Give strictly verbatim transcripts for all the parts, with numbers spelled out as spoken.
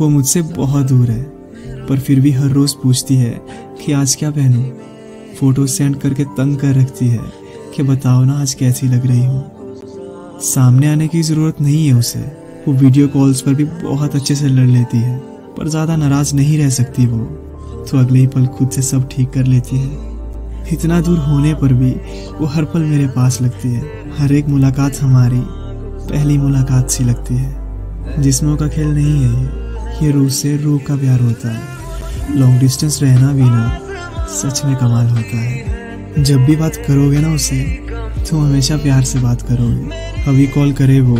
वो मुझसे बहुत दूर है, पर फिर भी हर रोज़ पूछती है कि आज क्या पहनूं। फोटो सेंड करके तंग कर रखती है कि बताओ ना आज कैसी लग रही हूँ। सामने आने की ज़रूरत नहीं है उसे। वो वीडियो कॉल्स पर भी बहुत अच्छे से लड़ लेती है, पर ज़्यादा नाराज़ नहीं रह सकती वो, तो अगले ही पल खुद से सब ठीक कर लेती है। इतना दूर होने पर भी वो हर पल मेरे पास लगती है। हर एक मुलाकात हमारी पहली मुलाकात सी लगती है। जिस्मों का खेल नहीं है ये, ये रूह से रूह का प्यार होता है। लॉन्ग डिस्टेंस रहना भी ना सच में कमाल होता है। जब भी बात करोगे ना उसे तो हमेशा प्यार से बात करोगे। अभी कॉल करे वो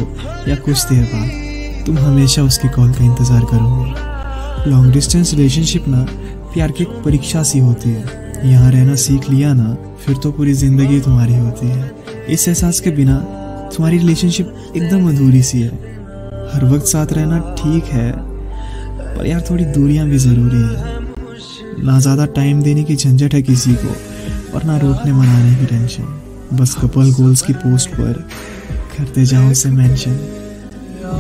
या कुछ देर बाद, तुम हमेशा उसकी कॉल का इंतज़ार करोगे। लॉन्ग डिस्टेंस रिलेशनशिप ना प्यार की एक परीक्षा सी होती है। यहाँ रहना सीख लिया ना फिर तो पूरी ज़िंदगी तुम्हारी होती है। इस एहसास के बिना तुम्हारी रिलेशनशिप एकदम अधूरी सी है। हर वक्त साथ रहना ठीक है, पर यार थोड़ी दूरियाँ भी ज़रूरी है। ना ज़्यादा टाइम देने की झंझट है किसी को, और ना रोकने मनाने की टेंशन। बस कपल गोल्स की पोस्ट पर करते जाओ उसे मेंशन।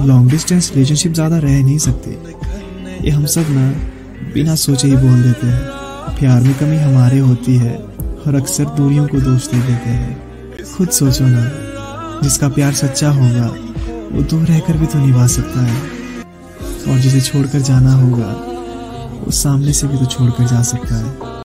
लॉन्ग डिस्टेंस रिलेशनशिप ज़्यादा रह नहीं सकती। ये हम सब ना बिना सोचे ही बोल देते हैं। प्यार में कमी हमारे होती है और अक्सर दूरियों को दोष दे देते हैं। खुद सोचो ना, जिसका प्यार सच्चा होगा वो दूर रहकर भी तो निभा सकता है, और जिसे छोड़कर जाना होगा वो सामने से भी तो छोड़कर जा सकता है।